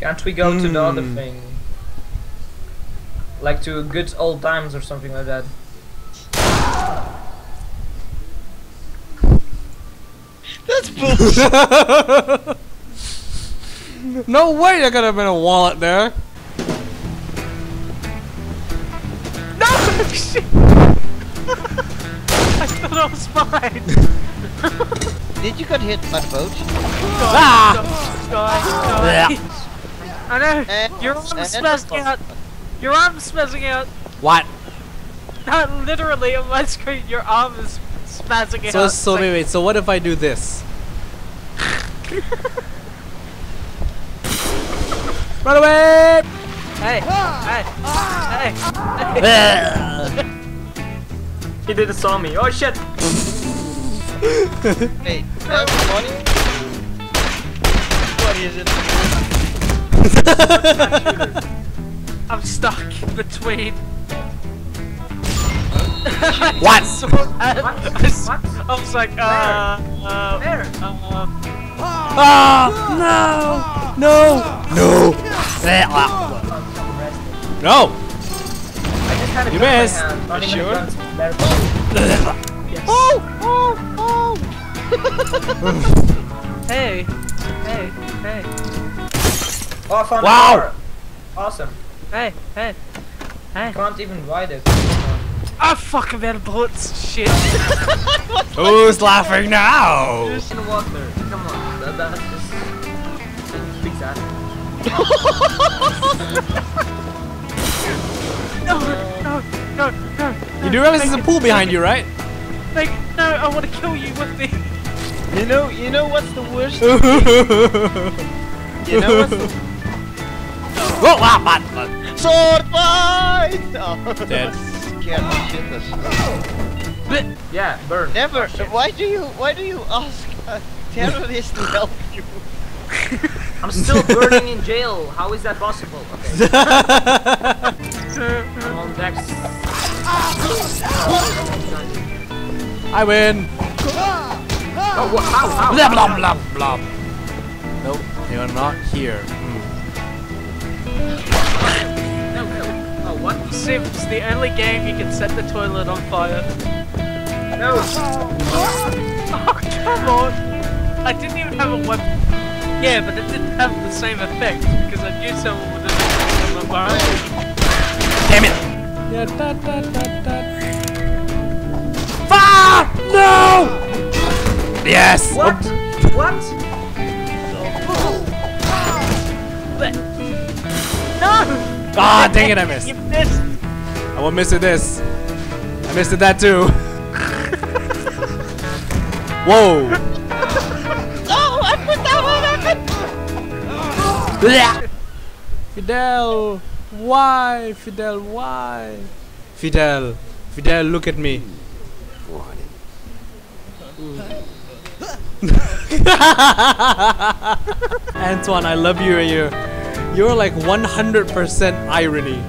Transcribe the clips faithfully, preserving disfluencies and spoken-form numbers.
Can't we go mm. to the other thing? Like to good old times or something like that. That's bullshit. No way there could have been a wallet there. No! Shit! I thought I was fine. Did you get hit by the boat? Ah! I know. Your arm's smashing out. Your arm's smashing out. What? Not literally on my screen. Your arm is smashing out. So so wait wait. So what if I do this? Run away! Hey! Hey! Hey! He did a saw me. Oh shit! Hey, that was funny. What is it? I'm stuck between. What? What? I was like, uh. Where? Uh. uh, uh Ah! No! No! No! No! You missed! You sure? Yes. Oh! Oh! Oh! Hey! Hey! Hey! Oh, I found wow! Power. Awesome! Hey! Hey! Hey! Can't even ride it. Oh fuck! I'm out of bullets! Shit! Who's laughing now? Who's in water? Come on. That just fix that. No, no, no, no, no. You do realize there's a pool behind you, right? Like, no, I want to kill you with the. You know, you know what's the worst? You know what's the. Whoa, ah, man! Sword fight! Dead. Scared the shit this. Oh. Yeah, burn. Never. Oh, why do you? Why do you ask? Uh, Terrorists help you. I'm still burning in jail. How is that possible? Okay. I'm on deck. I win. Oh, wha how, how? Blah blah blah blah. Nope, you're not here. Mm. No, no. Oh, what? Sims, the only game you can set the toilet on fire. No. Oh, come on. I didn't even have a weapon. Yeah, but it didn't have the same effect because I knew someone would have been in the barrel. Damn it! Yeah, da, da, da, da. Ah! No! Yes! What? Oh. What? No! Ah, dang it, I missed. You missed. I will miss it this. I missed it that too. Whoa! Fidel, why? Fidel, why? Fidel, Fidel, look at me. Antoine, I love you and you're, you're like one hundred percent irony.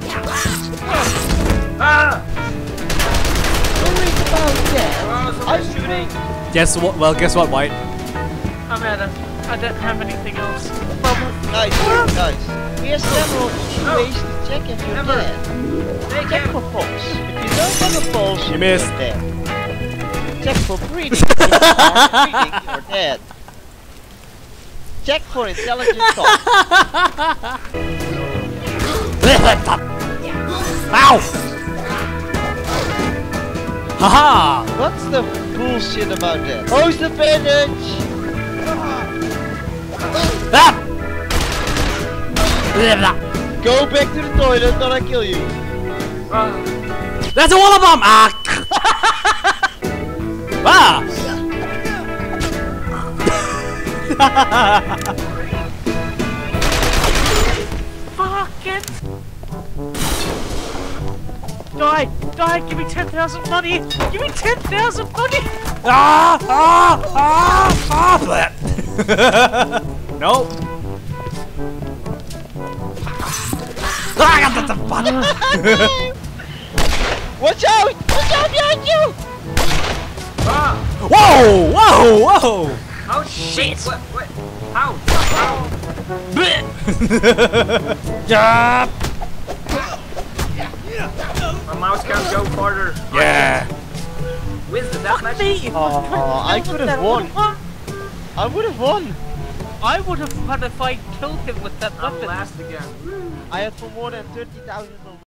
Ah! About shooting. Guess what? Well, guess what, White? I'm at him. I don't have anything else. Nice, nice. We have several oh. ways to check if you're Never. dead. They check for pulse. If you don't have a pulse, you missed. You're dead. Check for breathing. If you are breathing, you're dead. Check for intelligent thought. Ow! Haha! What's the bullshit about that? Who's the bandage? Ah! Go back to the toilet or I kill you. Uh. That's a water bomb! Ah! Ah! Fuck it! Die! Die! Give me ten thousand money! Give me ten thousand money! Ah! Ah! Ah! Ah! Nope! Watch out! Watch out behind you! Ah. Whoa! Whoa! Whoa! Oh shit! What? What? How? How? Jump! My mouse can't go farther. Yeah. Wisdom, that much. Oh, I could have won. I would have won. I would have won if I killed him with that weapon. I'm last again. I had for more than thirty thousand.